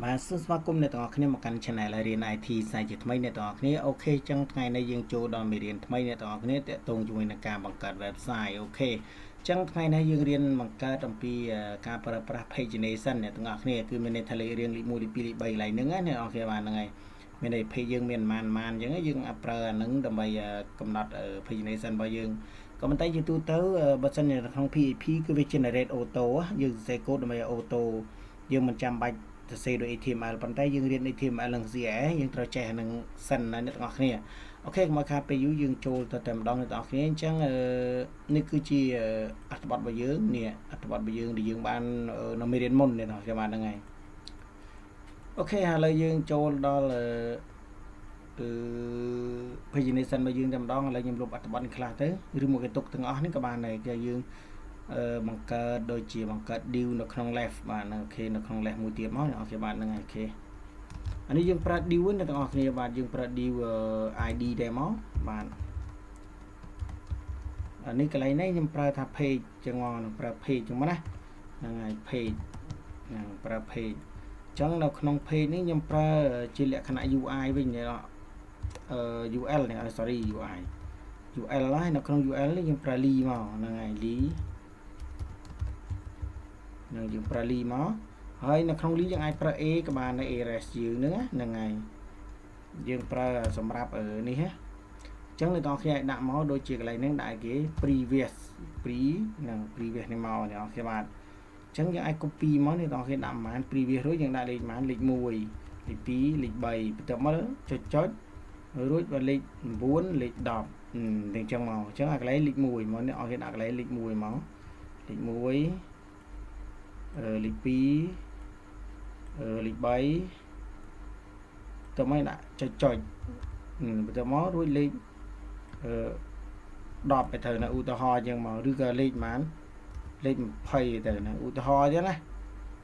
và xin mời cùng nè tao khné một căn channel là điện IT sai chỉ thay nè tao khné ok trong ngày này dương châu đòn bị điện thay nè tao khné để tung chui nè cả bằng cả website ok trong ngày này dương điện bằng cả trong pi cả para pagination nè tao khné cứ mình thay lấy điện lịch mô đi pi bảy lại nữa nè ok bạn này mình này page dương miền man giống như dương upper nâng đầm bay cầm nọt ở pagination bao dương còn tay dương tu tới bớt sân này không pi cứ về generate auto dương sẽ code đầm bay auto dương 100 byte thực sự đội team ở bàn tay dương liên team ở lần gì á dương trò chơi hàng sân là nước ngọt nè ok mà cà phê dưới dương trôi từ tầm đó nước ngọt nè chẳng nước cứ chi ăn bọt bờ dương nè ăn bọt bờ dương thì dương ban nó mới đến môn này thôi các bạn đang ngày ok hà lời dương trôi đó là bây giờ này sân bờ dương tầm đó là nhiệm vụ ăn bọt là tới rồi một cái tục từ ngọt các bạn này cái dương bằng cờ đôi chỉ bằng cờ điều nó không lẹp bạn ok nó không lẹp mũi tiệm máu ok bạn là ngày ok anh ấy dùng pra điều là tao học này bạn dùng pra điều ID để máu bạn anh ấy cái này này dùng pra tháp page cho ngon pra page chúng nó này ngày page pra page chẳng nào không page này dùng pra chỉ lệ khả năng UI với này đó UL này sorry UI UL này nó không UL này dùng pra li màu là ngày lý năng dùng prali máu hay là không lý những ai pra e các bạn này rs dưới nữa là ngày dương pra sầm rạp ở này hết chẳng là to khi ai đạm máu đôi chiếc này nên đại cái previous previous này màu này các bạn chẳng những ai copy máu này to khi đạm màn previous đối những đại lịch màn lịch mùi lịch tí lịch bày tập mới chốt chốt rồi và lịch 4 lịch đọc đừng trong màu chẳng là lấy lịch mùi mà nó hiện đại lấy lịch mùi máu lịch mùi lịch phí lịch bấy tao mới đã cho trời tao mó đuôi lịch đọp cái thời là u tao ho nhưng mà đưa lịch mán lịch phầy từ là u tao ho chứ này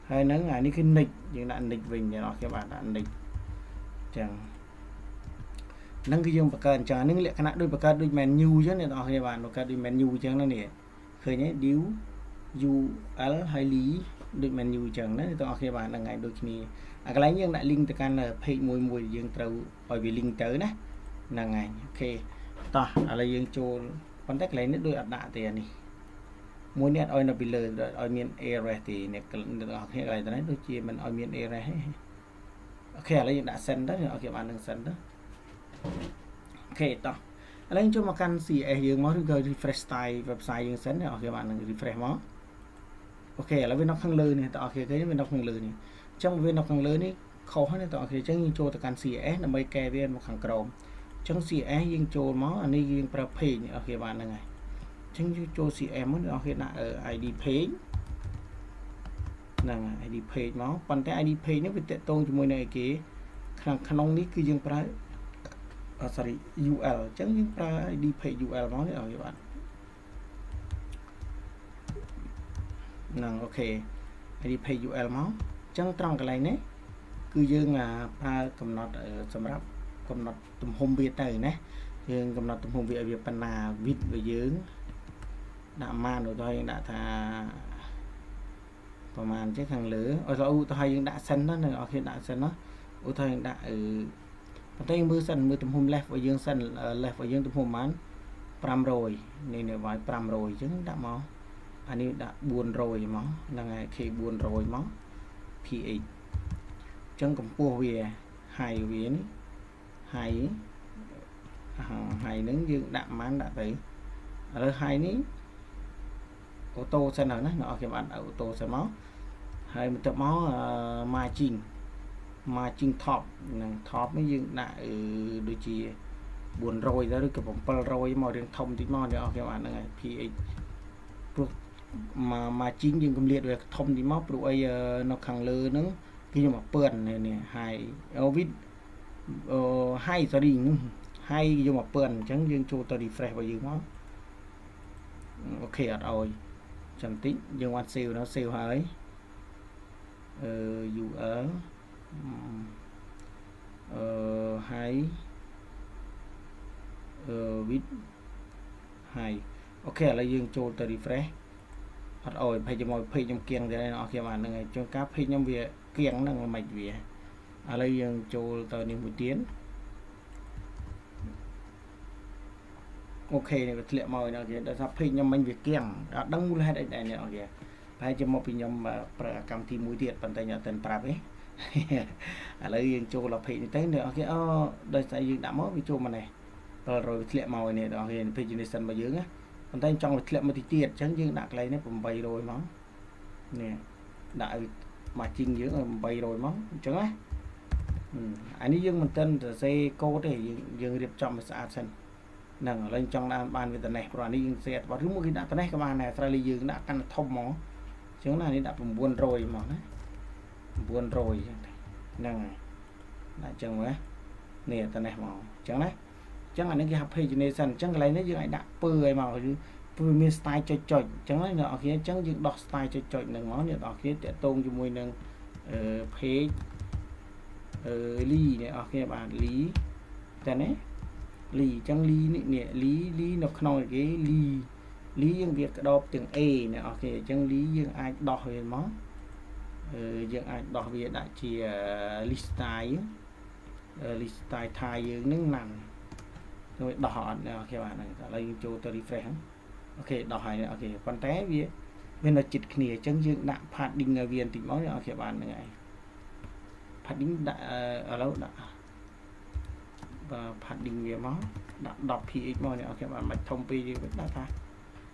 hay nó ngày đi cái nịch nhưng đạn nịch mình thì nó các bạn đạn nịch chẳng nâng cái dương bạc cần chờ những lệ cái nạn đôi bạc đôi menu chứ này đó các bạn nó cái đôi menu chẳng nó nè khởi nhé điếu UL hay lý được menu chẳng đấy tôi khi bạn là ngày đôi khi à, cái lấy nhưng lại link từ can là page mùi mùi dương trâu bởi vì link tới đấy là ngày ok ta là dương trâu con tách lấy nước đôi ạt đạ tiền này muốn nét oi là bị lời oi miền air thì nè cái này tôi nói đôi chia mình oi miền air ok lấy dương đã sân đó rồi các bạn đừng sân đó ok ta lấy cho mà căn gì dương máu rồi refresh style website dương sân rồi các bạn đừng refresh máu ok là bên nó khăng lơ này tao khi thấy bên nó khăng lơ này trong bên nó khăng lơ này khó hơn này tao khi chẳng như cho tao can CS là mấy kè viên một khăng crom trong CS riêng cho máu anh ấy riêng pra page ở khi bạn là ngày chẳng như cho CS muốn ở khi là ở ID page là ID page máu còn cái ID page nó bị tệ tôn cho môi này cái khăng nông ní cứ riêng pra sorry UL chẳng như pra ID page UL máu này ở các bạn năng ok đi pay UL máu chẳng trong cái này nè cứ dương là pha cầm nọt ở sầm rắp cầm nọt tùm hôm việt này nè dương cầm nọt tùm hôm việt việt panna vịt về dưỡng đã man rồi thôi đã thà còn man chứ thằng lứa ở rồi u thôi đã sân đó này ở khi đã sân đó u thôi đã ở tay mưa sân mưa tùm hôm left và dương sân left và dương tùm hôm man pram rồi nên là vài pram rồi chứ đã máu anh ấy đã buồn rồi máu là ngày khi buồn rồi máu thì chẳng còn cua về hài viến hài hài nướng dương đạm mán đã thấy ở hai ní ô tô xe nào nó khi bạn ô tô xe máu hay một tập máu mà trình thọp nàng thọp mới dương đã đôi chị buồn rồi ra được cái bóng rồi màu đường thông tí mòn đó các bạn là ngày thì mà chính những công liệt được thông đi móc rồi nó khẳng lơ nữa khi mà pườn này nè hai Elvis hai gia đình hai nhưng mà pườn chẳng riêng cho tôi đi free vào dưới nó ok rồi chẳng tính nhưng quan siêu nó siêu hỡi dù ở hai Elvis hai ok là dương cho tôi refresh Phát ôi phải cho mọi phê trong kiêng thế này nó khi mà người cho các phê trong việc kiêng là mạch vía ở đây dừng cho tờ niềm buổi tiến ok này vật liệu màu nào kìa đã sắp phê trong mình việc kiêng đã đăng mua hai đại này kìa phải cho mọi phê trong cầm thì mũi tiệt bàn tay nhỏ tần prap ấy ở đây dừng cho là phê như thế nữa kìa đời sẽ dừng đã mất với chỗ mà này rồi vật liệu màu này đó hiện phê trên sân mà dưới á còn tay trong vật liệu một tí tiệt chẳng dừng đặt lấy nó cũng bay rồi móng nè đại mà chinh dưỡng là bay rồi móng chứ á anh ấy dương mình tên là xe cô để dừng đẹp trong một xã sân nâng lên trong làm bàn về tầng này rồi đi xe và thứ một cái đã tới đây các bạn này ra đi dừng đã căn thông mó chứ là đi đã cùng buồn rồi mà đấy buồn rồi nâng lại chừng đấy nè tầng này màu chẳng đấy chẳng là những cái hộp hibernation chẳng lấy nó như này đã bơi màu như style cho chọn chẳng lấy nọ kia chẳng dựng đọc style cho chọn đừng món đó kia để tôn cho mùi nâng phê ly này ở kia bạn lý tên ấy lì chẳng lý nó nói cái lý những việc đọc từng e này ở kia chẳng lý những ai đọc về món những ai đọc về đại chỉ list style thay những nước nằm rồi đỏ khi bạn này lấy cho tôi đi phê ok đỏ này ok con té vì bên là chít khỉa chân dương đạm phạt đình ở viên tỉnh máu nhỏ khi bạn này phạt đình đã ở lâu đã và phạt đình về máu đã đọc phí màu nhỏ khi bạn mạch thông phí với đá ta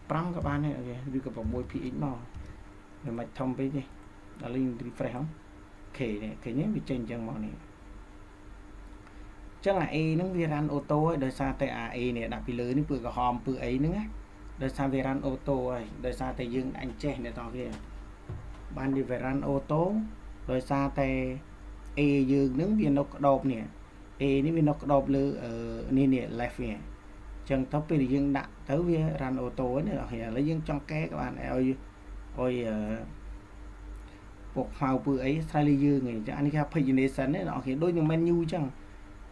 prang các bạn này đi gặp môi phí màu rồi mạch thông phí đi là linh đi phê không kể này cái nhé bị chênh chân màu này chắc là e nó về ran ô tô ấy đời xa tay à e này đặt cái lưới nó vừa cả hòm vừa ấy nữa đời xa về ran ô tô ấy đời xa tay dương anh che này to kia ban đi về ran ô tô đời xa tay e dương nướng viên nó đột nè e nó viên nó đột lư ở nên nè lẹp nè chẳng tóc về dương đặt tới về ran ô tô ấy nữa thì lấy dương trong ké các bạn này ôi một màu vừa ấy sai ly dương này cho anh kia presentation đấy nó thì đôi những menu chẳng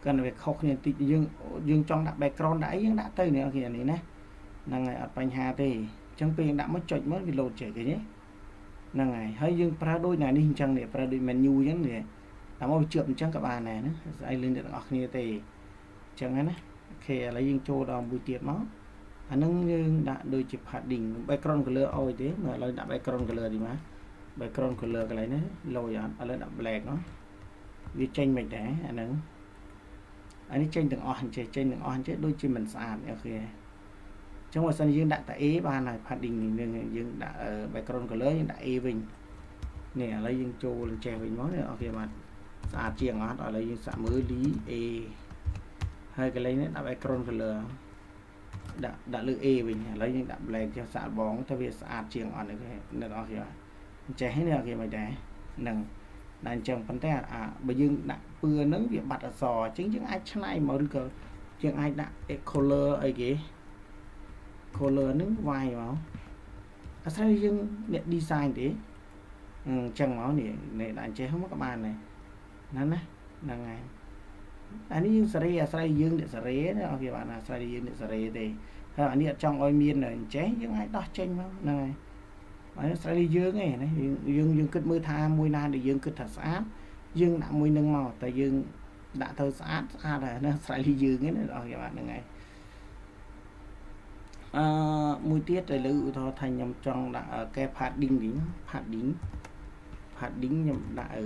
cần việc khóc nhận tịch dương trong đặt background đã dương đã tây nữa kìa này nè là ngày ở bánh hà thì chẳng tiền đã mất chọn mất vì lột trẻ cái nhé là ngày hơi dương pra đôi này đi chẳng để pra đôi menu nhắn để làm ôi trượm chẳng các bạn này nữa anh lên được học như thế chẳng ấy kìa lấy dương cho đòn buổi tiệc máu anh nâng đã đôi chụp hạt đỉnh background của lừa ôi thế mà lời đã background của lừa thì mà background của lừa cái này nữa lồi ở lên đậm lẹt nó viết tranh mạch đá anh ấy anh ấy trên đường on chơi trên đường on chết đôi chim mình sàn ok trong một sân dương đã tại ý ba này phạt đình dương đã ở bài con của lớn nhưng đã y bình nè lấy dương châu lên chè bình món này ok mà sạt chiềng ngót ở lấy dương sạ mới lý e hai cái lấy nữa đã bài con của lớn đã lựa e bình lấy dương đậm lè cho sạt bóng thay vì sạt chiềng ngót này cái đó kìa chè hết nữa kìa mày đẻ nâng đang chồng phân tè à bây dương đã vừa nướng việc bật ở sò chính những ai chân này mở cờ chuyện ai đã color ấy kì color nướng vài máu à, sao dương điện design thế chẳng máu để đàn chế không các bạn này nó này là ngày anh ấy dương sợi dương điện sợi đó thì bạn là sợi dương điện sợi thì bạn điện trong oi miên rồi chế những ai đó tranh máu này bạn sợi dương này dương cất mưa tha môi na để dương cất thật áp dương đã mùi nâng màu tại dương đã thơ sát ra là nó sẽ đi dương cái này đó các bạn này mùi tiết là lưu thọ thành nhầm trong đã ở cái phạt đính nhầm đã ở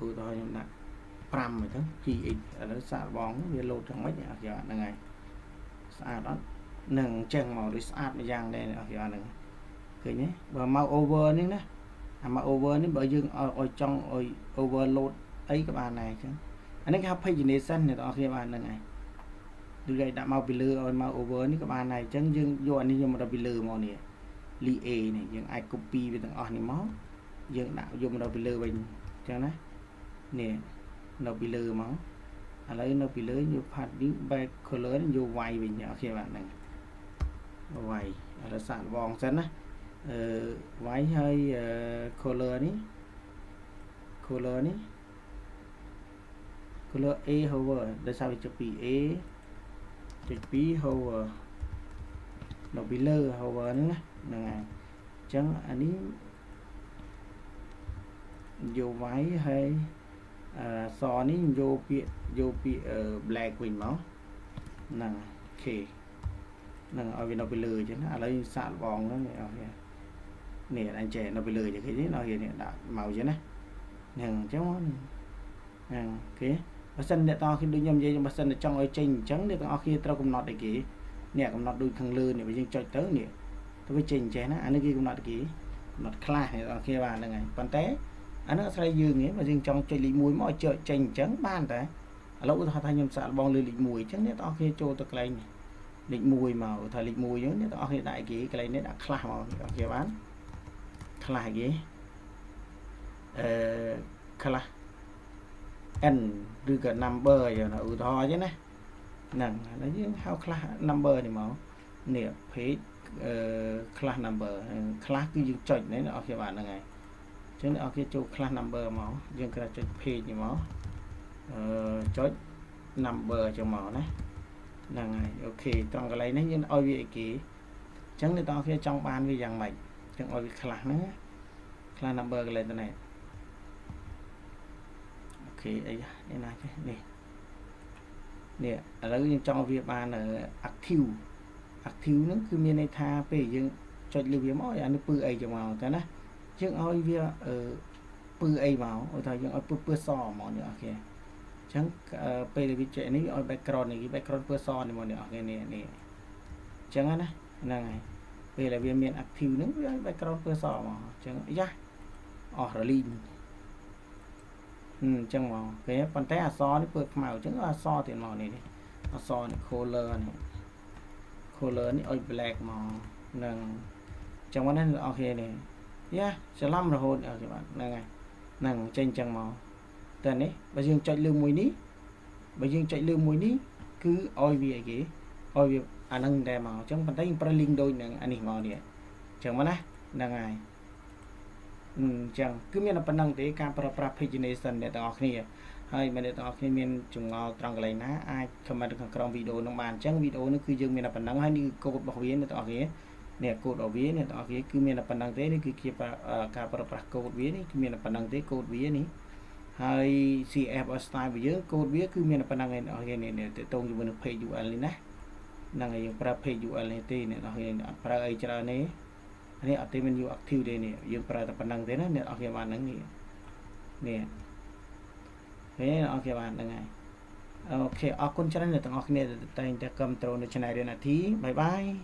ưu thọ nhầm đã pram rồi đó khi ở đó xa bóng về lột trong mấy nhà các bạn này xa đó nâng chân màu đi sát với giang đây các bạn này cười nhé và màu over nữa nè mà over nên bởi dương ở trong ôi overload ấy các bạn này chứ anh ấy học pagination này đó khi bạn này từ đây đã mau bị lừa rồi mà over những các bạn này chẳng dương vô anh đi nhưng mà đã bị lừa màu này li e này những ai copy về thằng on này máu dương đạo dùng đâu bị lừa mình cho nó nè nó bị lừa máu à lấy nó bị lừa nhiều phạt đi bay lớn vô quay mình nhỏ khi bạn này quay là sản vòng chân á váy hơi color ní color e hover để sao chụp e chụp hover nó bị lơ hầu bẩn là chẳng anh ấy vô váy hay so ní vô bị black quỳnh máu là khỉ là ở vì nó bị lừa chứ nó lấy sạn vòng đó nè anh trẻ nó bị lừa chứ cái nó hiện đã màu chứ này nàng cháu nàng kia bà sân để to khi đưa nhầm dây bà sân là trong ở trình trắng để tao khi tao cũng nọt để kỹ nè cũng nọt đôi thằng lừa nè bây giờ chơi tới nè tôi với trình trẻ nó anh ấy kia cũng nọt kỹ nọt khai này tao khi bà là ngày con té anh nó sẽ dừng ấy mà riêng trong chơi lý muối mọi chợ chành trắng ban đấy lâu tao thay nhầm sạ bong lì lịch mùi trắng để tao khi cho tao lên lịch mùi mà thời lịch mùi nhớ để tao hiện đại kỹ cái này đã khai màu kia bán khai gì khai n đưa cả number rồi nó to chứ này nặng nó như hao khai number này máu nè phí khai number khai cứ dùng chọn đấy nó kia bạn là ngày chúng ta kia chỗ class number máu dương cái chỗ page gì máu chỗ number cho máu đấy là ngày ok trong cái lấy nó như oi vị ký chẳng để tao kia trong ban vì rằng mày chẳng oi class nữa class number cái lấy cái này ok ấy đây này nè nè ở đây trong việc ban ở active nó cứ miền này tha về dương cho lưu viết máu là nó pư ấy cho máu thế này chứ ôi việc ở pư ấy máu ở thời gian ôi pư sò màu nữa kìa chẳng pê bị chạy này ôi background này cái background pư sò này màu nữa cái này này chẳng á này này pê là việc miền active nữa background pư sò màu chẳng ra ở link chẳng màu cái còn té à so nó pư màu chẳng là so thì màu này đi à so này color này ôi black màu nâng chẳng có nên ok này yeah sẽ làm rồi hôn ở các bạn là ngày nàng tranh chẳng màu tên đấy bà dương chạy lưu mùi ní cứ ôi vì gì ôi việc anh nâng đè màu trong bàn tay pra linh đôi nàng anh hình màu điện chẳng mà là ngày chẳng cứ miền là phần năng tế ca pra pagination để tỏ khi hay mà để tỏ khi miền chúng ngọt trong lấy ná ai không mà được trong video nó bàn chẳng video nó cứ dương miền là phần năng hay đi cột bảo hiến để tỏ khí nè cột ở vía này đó kia cứ miền là phần năng tế này cứ kia cả para cột vía này cứ miền là phần năng tế cột vía này hay cf style bây giờ cột vía cứ miền là phần năng này ở kia này để tôn cho mình phải dụ anh lên á năng này para phải dụ anh lên tê này ở kia para ấy cho này này ở tê mình dụ active đây này dụ para là phần năng tế này ở kia bạn năng này nè thế ở kia bạn là ngay ok ở con channel này tao ở kia này tay ta cầm tròn được channel này là thí bye bye